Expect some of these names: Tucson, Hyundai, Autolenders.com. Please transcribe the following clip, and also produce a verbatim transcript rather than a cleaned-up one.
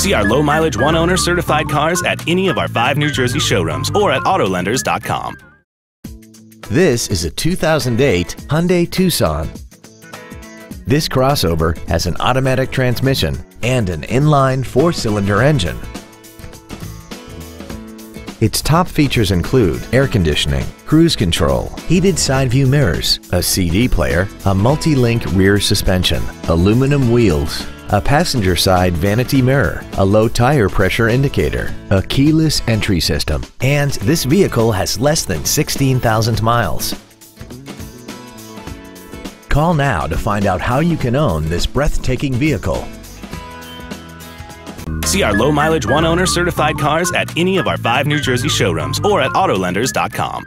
See our low-mileage, one-owner certified cars at any of our five New Jersey showrooms or at Autolenders dot com. This is a two thousand eight Hyundai Tucson. This crossover has an automatic transmission and an inline four-cylinder engine. Its top features include air conditioning, cruise control, heated side view mirrors, a C D player, a multi-link rear suspension, aluminum wheels, a passenger side vanity mirror, a low tire pressure indicator, a keyless entry system, and this vehicle has less than sixteen thousand miles. Call now to find out how you can own this breathtaking vehicle. See our low-mileage, one-owner certified cars at any of our five New Jersey showrooms or at Autolenders dot com.